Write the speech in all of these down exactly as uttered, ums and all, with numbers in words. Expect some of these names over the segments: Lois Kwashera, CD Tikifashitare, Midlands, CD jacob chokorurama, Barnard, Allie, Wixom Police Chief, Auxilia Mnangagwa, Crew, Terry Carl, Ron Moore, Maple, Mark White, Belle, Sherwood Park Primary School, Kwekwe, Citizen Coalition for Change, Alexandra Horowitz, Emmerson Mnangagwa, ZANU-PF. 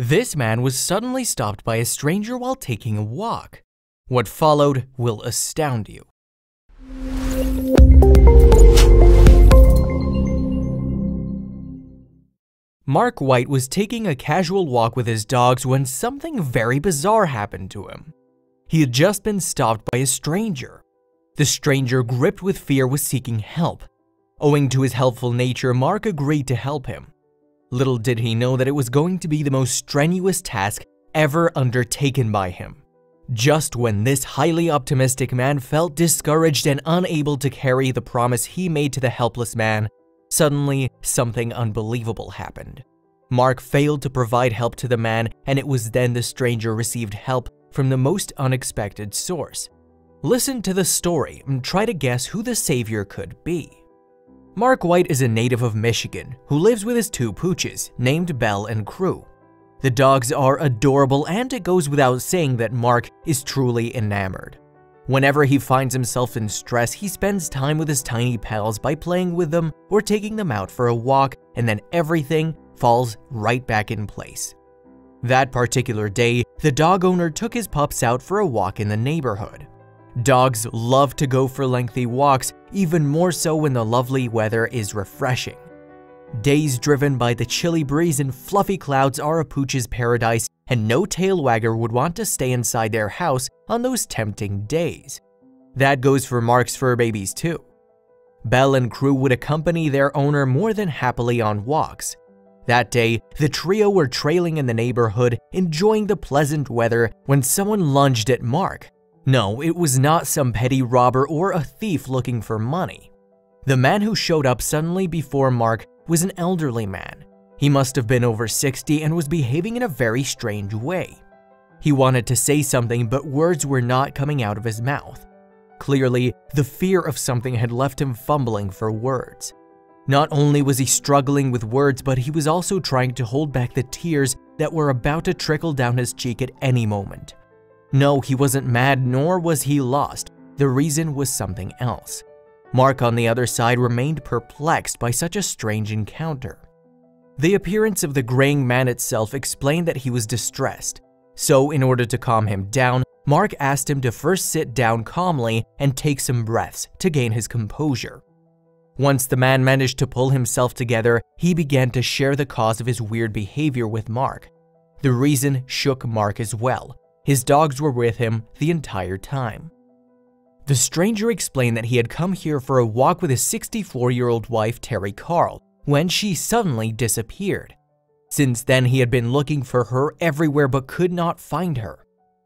This man was suddenly stopped by a stranger while taking a walk. What followed will astound you. Mark White was taking a casual walk with his dogs when something very bizarre happened to him. He had just been stopped by a stranger. The stranger, gripped with fear, was seeking help. Owing to his helpful nature, Mark agreed to help him. Little did he know that it was going to be the most strenuous task ever undertaken by him. Just when this highly optimistic man felt discouraged and unable to carry the promise he made to the helpless man, suddenly something unbelievable happened. Mark failed to provide help to the man, and it was then the stranger received help from the most unexpected source. Listen to the story and try to guess who the savior could be. Mark White is a native of Michigan who lives with his two pooches named Belle and Crew. The dogs are adorable, and it goes without saying that Mark is truly enamored. Whenever he finds himself in stress, he spends time with his tiny pals by playing with them or taking them out for a walk, and then everything falls right back in place. That particular day, the dog owner took his pups out for a walk in the neighborhood. Dogs love to go for lengthy walks, even more so when the lovely weather is refreshing. Days driven by the chilly breeze and fluffy clouds are a pooch's paradise, and no tail wagger would want to stay inside their house on those tempting days. That goes for Mark's fur babies too. Belle and Crew would accompany their owner more than happily on walks. That day, the trio were trailing in the neighborhood, enjoying the pleasant weather, when someone lunged at Mark. No, it was not some petty robber or a thief looking for money. The man who showed up suddenly before Mark was an elderly man. He must have been over sixty and was behaving in a very strange way. He wanted to say something, but words were not coming out of his mouth. Clearly, the fear of something had left him fumbling for words. Not only was he struggling with words, but he was also trying to hold back the tears that were about to trickle down his cheek at any moment. No, he wasn't mad, nor was he lost. The reason was something else. Mark, on the other side, remained perplexed by such a strange encounter. The appearance of the graying man itself explained that he was distressed. So, in order to calm him down, Mark asked him to first sit down calmly and take some breaths to gain his composure. Once the man managed to pull himself together, he began to share the cause of his weird behavior with Mark. The reason shook Mark as well. His dogs were with him the entire time. The stranger explained that he had come here for a walk with his sixty-four-year-old wife, Terry Carl, when she suddenly disappeared. Since then, he had been looking for her everywhere but could not find her.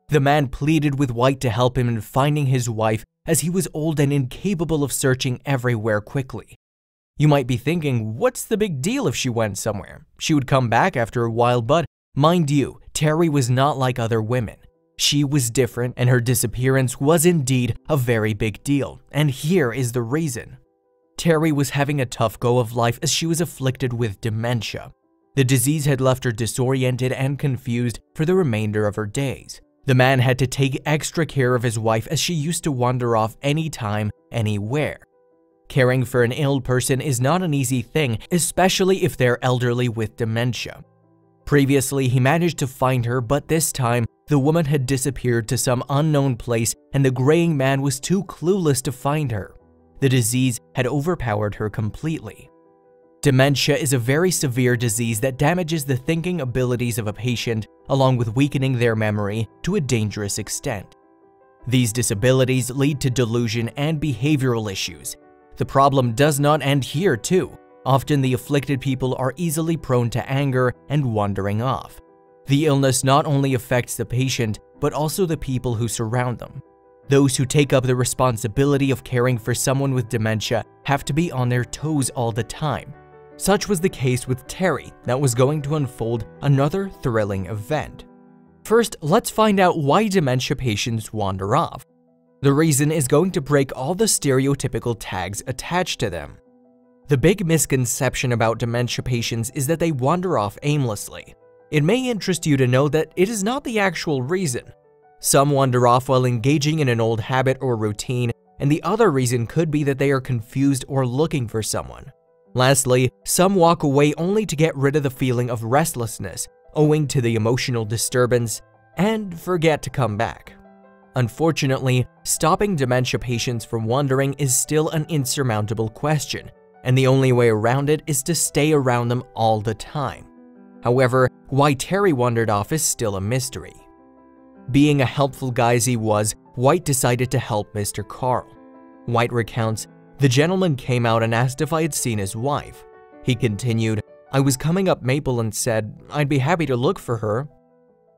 The man pleaded with White to help him in finding his wife, as he was old and incapable of searching everywhere quickly. You might be thinking, what's the big deal if she went somewhere? She would come back after a while, but mind you, Terry was not like other women. She was different, and her disappearance was indeed a very big deal, and here is the reason. Terry was having a tough go of life as she was afflicted with dementia. The disease had left her disoriented and confused for the remainder of her days. The man had to take extra care of his wife as she used to wander off anytime, anywhere. Caring for an ill person is not an easy thing, especially if they're elderly with dementia. Previously, he managed to find her, but this time, the woman had disappeared to some unknown place, and the graying man was too clueless to find her. The disease had overpowered her completely. Dementia is a very severe disease that damages the thinking abilities of a patient, along with weakening their memory to a dangerous extent. These disabilities lead to delusion and behavioral issues. The problem does not end here, too. Often, the afflicted people are easily prone to anger and wandering off. The illness not only affects the patient, but also the people who surround them. Those who take up the responsibility of caring for someone with dementia have to be on their toes all the time. Such was the case with Terry, that was going to unfold another thrilling event. First, let's find out why dementia patients wander off. The reason is going to break all the stereotypical tags attached to them. The big misconception about dementia patients is that they wander off aimlessly. It may interest you to know that it is not the actual reason. Some wander off while engaging in an old habit or routine, and the other reason could be that they are confused or looking for someone. Lastly, some walk away only to get rid of the feeling of restlessness, owing to the emotional disturbance, and forget to come back. Unfortunately, stopping dementia patients from wandering is still an insurmountable question, and the only way around it is to stay around them all the time. However, why Terry wandered off is still a mystery. Being a helpful guy as he was, White decided to help Mister Carl. White recounts, "The gentleman came out and asked if I had seen his wife." He continued, "I was coming up Maple and said, I'd be happy to look for her."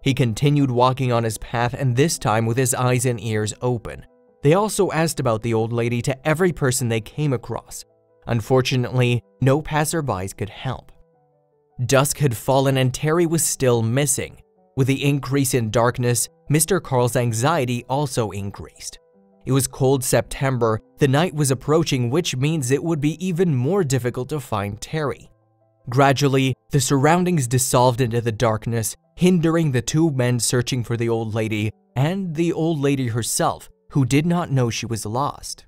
He continued walking on his path, and this time with his eyes and ears open. They also asked about the old lady to every person they came across. Unfortunately, no passerbys could help. Dusk had fallen and Terry was still missing. With the increase in darkness, Mister Carl's anxiety also increased. It was cold September, the night was approaching, which means it would be even more difficult to find Terry. Gradually, the surroundings dissolved into the darkness, hindering the two men searching for the old lady and the old lady herself, who did not know she was lost.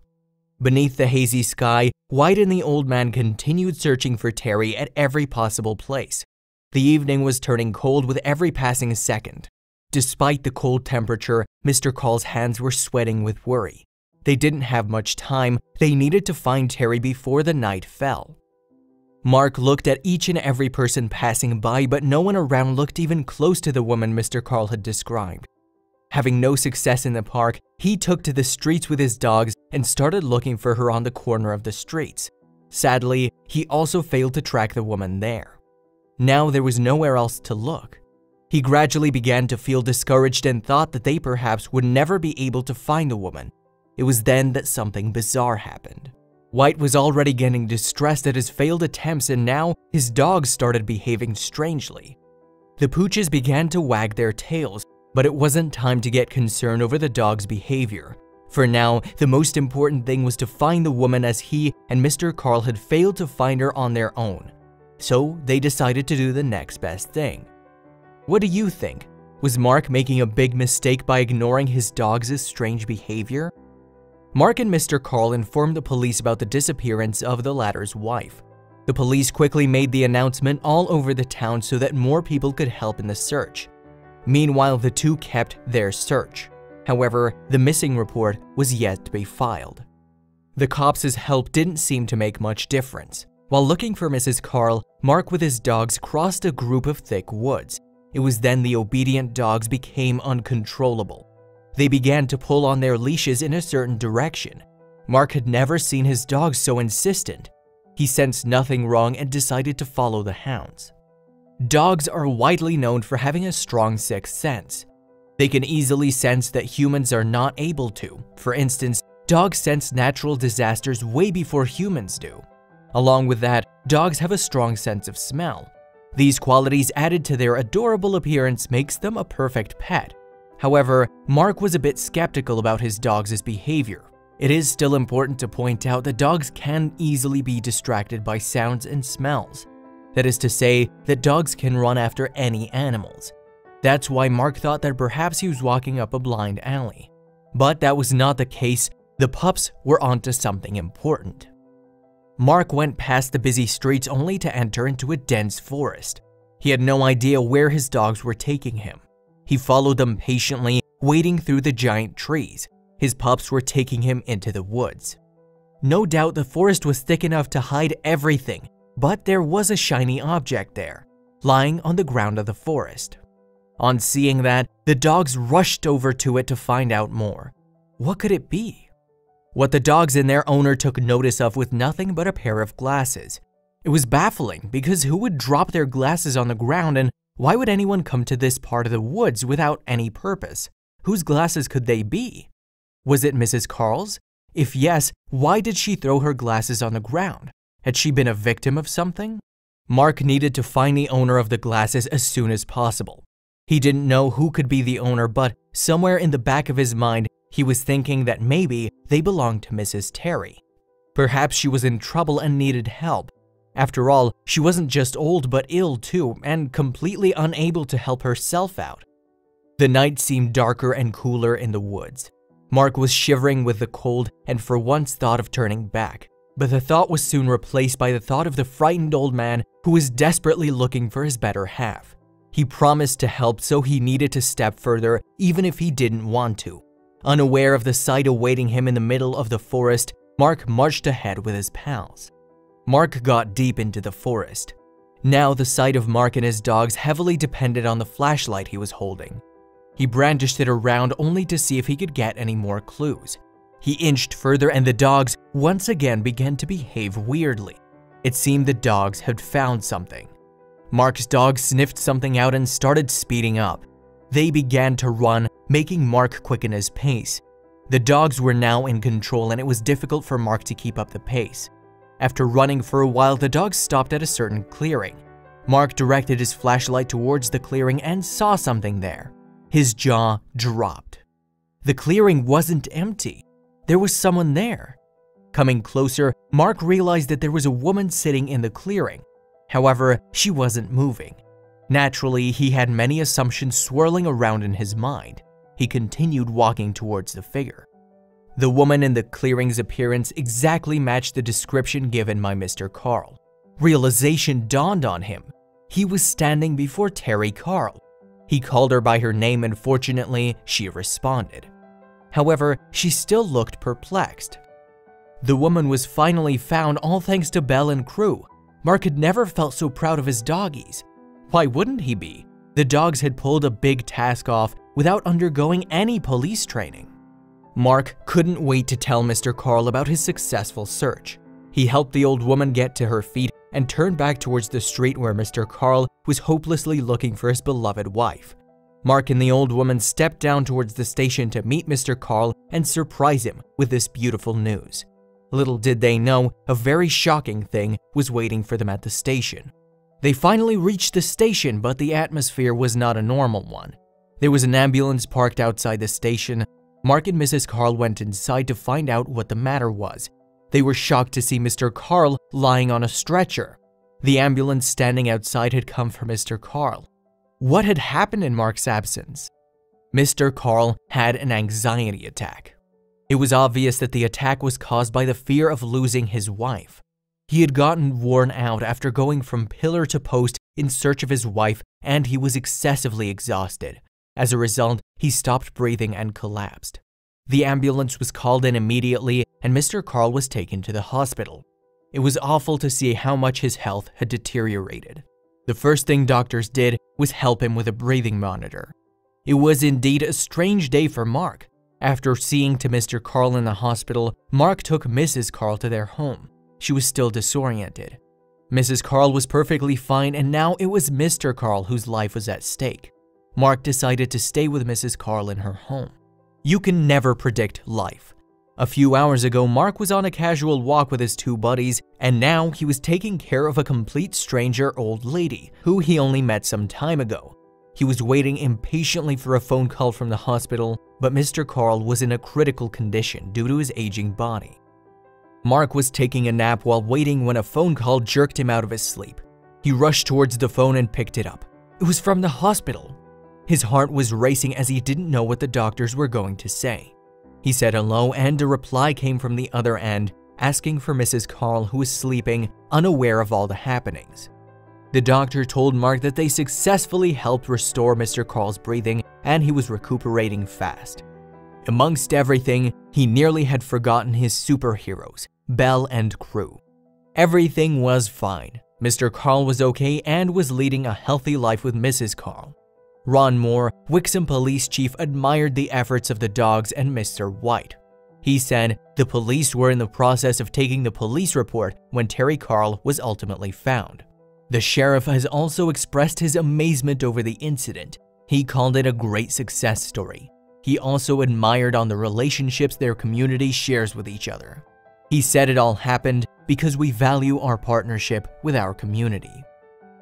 Beneath the hazy sky, White and the old man continued searching for Terry at every possible place. The evening was turning cold with every passing second. Despite the cold temperature, Mister Carl's hands were sweating with worry. They didn't have much time. They needed to find Terry before the night fell. Mark looked at each and every person passing by, but no one around looked even close to the woman Mister Carl had described. Having no success in the park, he took to the streets with his dogs and started looking for her on the corner of the streets. Sadly, he also failed to track the woman there. Now there was nowhere else to look. He gradually began to feel discouraged and thought that they perhaps would never be able to find the woman. It was then that something bizarre happened. White was already getting distressed at his failed attempts, and now his dogs started behaving strangely. The pooches began to wag their tails, but it wasn't time to get concerned over the dog's behavior. For now, the most important thing was to find the woman, as he and Mister Carl had failed to find her on their own. So they decided to do the next best thing. What do you think? Was Mark making a big mistake by ignoring his dog's strange behavior? Mark and Mister Carl informed the police about the disappearance of the latter's wife. The police quickly made the announcement all over the town so that more people could help in the search. Meanwhile, the two kept their search. However, the missing report was yet to be filed. The cops' help didn't seem to make much difference. While looking for Missus Carl, Mark with his dogs crossed a group of thick woods. It was then the obedient dogs became uncontrollable. They began to pull on their leashes in a certain direction. Mark had never seen his dogs so insistent. He sensed nothing wrong and decided to follow the hounds. Dogs are widely known for having a strong sixth sense. They can easily sense that humans are not able to. For instance, dogs sense natural disasters way before humans do. Along with that, dogs have a strong sense of smell. These qualities added to their adorable appearance makes them a perfect pet. However, Mark was a bit skeptical about his dogs' behavior. It is still important to point out that dogs can easily be distracted by sounds and smells. That is to say, that dogs can run after any animals. That's why Mark thought that perhaps he was walking up a blind alley. But that was not the case. The pups were onto something important. Mark went past the busy streets only to enter into a dense forest. He had no idea where his dogs were taking him. He followed them patiently, wading through the giant trees. His pups were taking him into the woods. No doubt the forest was thick enough to hide everything, but there was a shiny object there, lying on the ground of the forest. On seeing that, the dogs rushed over to it to find out more. What could it be? What the dogs and their owner took notice of with nothing but a pair of glasses. It was baffling because who would drop their glasses on the ground, and why would anyone come to this part of the woods without any purpose? Whose glasses could they be? Was it Missus Carl's? If yes, why did she throw her glasses on the ground? Had she been a victim of something? Mark needed to find the owner of the glasses as soon as possible. He didn't know who could be the owner, but somewhere in the back of his mind, he was thinking that maybe they belonged to Missus Terry. Perhaps she was in trouble and needed help. After all, she wasn't just old but ill too, and completely unable to help herself out. The night seemed darker and cooler in the woods. Mark was shivering with the cold and for once thought of turning back. But the thought was soon replaced by the thought of the frightened old man who was desperately looking for his better half. He promised to help, so he needed to step further, even if he didn't want to. Unaware of the sight awaiting him in the middle of the forest, Mark marched ahead with his pals. Mark got deep into the forest. Now the sight of Mark and his dogs heavily depended on the flashlight he was holding. He brandished it around only to see if he could get any more clues. He inched further and the dogs once again began to behave weirdly. It seemed the dogs had found something. Mark's dog sniffed something out and started speeding up. They began to run, making Mark quicken his pace. The dogs were now in control and it was difficult for Mark to keep up the pace. After running for a while, the dogs stopped at a certain clearing. Mark directed his flashlight towards the clearing and saw something there. His jaw dropped. The clearing wasn't empty. There was someone there. Coming closer, Mark realized that there was a woman sitting in the clearing. However, she wasn't moving. Naturally, he had many assumptions swirling around in his mind. He continued walking towards the figure. The woman in the clearing's appearance exactly matched the description given by Mister Carl. Realization dawned on him. He was standing before Terry Carl. He called her by her name and fortunately, she responded. However, she still looked perplexed. The woman was finally found, all thanks to Belle and Crew. Mark had never felt so proud of his doggies. Why wouldn't he be? The dogs had pulled a big task off without undergoing any police training. Mark couldn't wait to tell Mister Carl about his successful search. He helped the old woman get to her feet and turned back towards the street where Mister Carl was hopelessly looking for his beloved wife. Mark and the old woman stepped down towards the station to meet Mister Carl and surprise him with this beautiful news. Little did they know, a very shocking thing was waiting for them at the station. They finally reached the station, but the atmosphere was not a normal one. There was an ambulance parked outside the station. Mark and Missus Carl went inside to find out what the matter was. They were shocked to see Mister Carl lying on a stretcher. The ambulance standing outside had come for Mister Carl. What had happened in Mark's absence? Mister Carl had an anxiety attack. It was obvious that the attack was caused by the fear of losing his wife. He had gotten worn out after going from pillar to post in search of his wife, and he was excessively exhausted. As a result, he stopped breathing and collapsed. The ambulance was called in immediately, and Mister Carl was taken to the hospital. It was awful to see how much his health had deteriorated. The first thing doctors did was help him with a breathing monitor. It was indeed a strange day for Mark. After seeing to Mister Carl in the hospital, Mark took Missus Carl to their home. She was still disoriented. Missus Carl was perfectly fine, and now it was Mister Carl whose life was at stake. Mark decided to stay with Missus Carl in her home. You can never predict life. A few hours ago, Mark was on a casual walk with his two buddies, and now he was taking care of a complete stranger old lady, who he only met some time ago. He was waiting impatiently for a phone call from the hospital, but Mister Carl was in a critical condition due to his aging body. Mark was taking a nap while waiting when a phone call jerked him out of his sleep. He rushed towards the phone and picked it up. It was from the hospital. His heart was racing as he didn't know what the doctors were going to say. He said hello, and a reply came from the other end, asking for Missus Carl, who was sleeping, unaware of all the happenings. The doctor told Mark that they successfully helped restore Mister Carl's breathing and he was recuperating fast. Amongst everything, he nearly had forgotten his superheroes, Belle and Crew. Everything was fine. Mister Carl was okay and was leading a healthy life with Missus Carl. Ron Moore, Wixom Police Chief, admired the efforts of the dogs and Mister White. He said the police were in the process of taking the police report when Terry Carl was ultimately found. The sheriff has also expressed his amazement over the incident. He called it a great success story. He also admired on the relationships their community shares with each other. He said it all happened because we value our partnership with our community.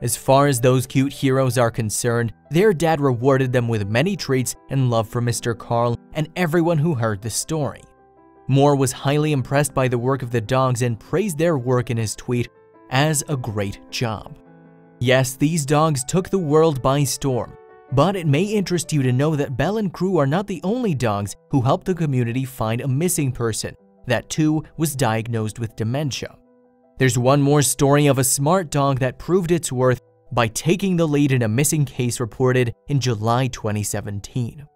As far as those cute heroes are concerned, their dad rewarded them with many treats and love for Mister Carl and everyone who heard the story. Moore was highly impressed by the work of the dogs and praised their work in his tweet as a great job. Yes, these dogs took the world by storm, but it may interest you to know that Belle and Crew are not the only dogs who helped the community find a missing person that too was diagnosed with dementia. There's one more story of a smart dog that proved its worth by taking the lead in a missing case reported in July twenty seventeen.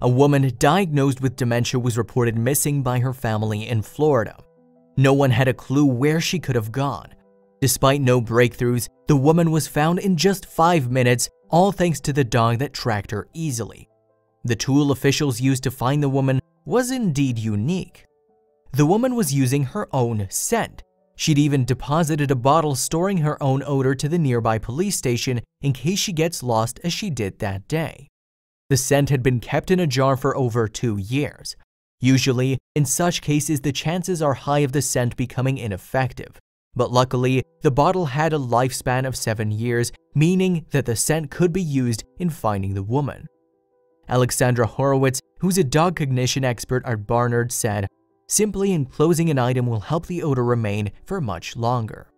A woman diagnosed with dementia was reported missing by her family in Florida. No one had a clue where she could have gone. Despite no breakthroughs, the woman was found in just five minutes, all thanks to the dog that tracked her easily. The tool officials used to find the woman was indeed unique. The woman was using her own scent. She'd even deposited a bottle storing her own odor to the nearby police station in case she gets lost, as she did that day. The scent had been kept in a jar for over two years. Usually, in such cases, the chances are high of the scent becoming ineffective. But luckily, the bottle had a lifespan of seven years, meaning that the scent could be used in finding the woman. Alexandra Horowitz, who's a dog cognition expert at Barnard, said, "Simply enclosing an item will help the odor remain for much longer."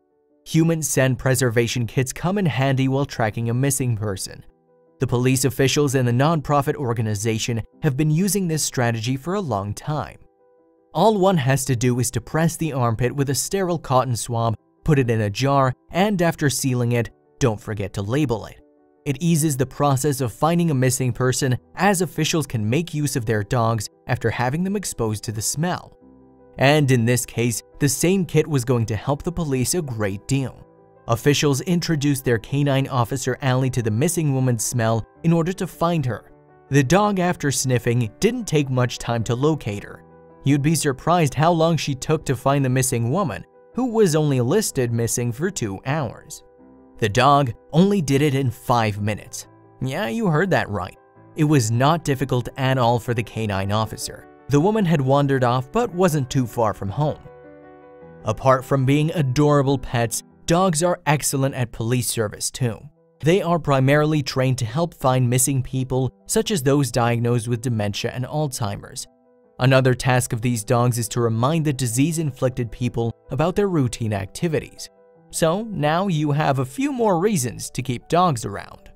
Human scent preservation kits come in handy while tracking a missing person. The police officials and the nonprofit organization have been using this strategy for a long time. All one has to do is to press the armpit with a sterile cotton swab, put it in a jar, and after sealing it, don't forget to label it. It eases the process of finding a missing person, as officials can make use of their dogs after having them exposed to the smell. And in this case, the same kit was going to help the police a great deal. Officials introduced their canine officer Allie to the missing woman's smell in order to find her. The dog, after sniffing, didn't take much time to locate her. You'd be surprised how long she took to find the missing woman, who was only listed missing for two hours. The dog only did it in five minutes. Yeah, you heard that right. It was not difficult at all for the canine officer. The woman had wandered off but wasn't too far from home. Apart from being adorable pets, dogs are excellent at police service too. They are primarily trained to help find missing people, such as those diagnosed with dementia and Alzheimer's. Another task of these dogs is to remind the disease-inflicted people about their routine activities. So now you have a few more reasons to keep dogs around.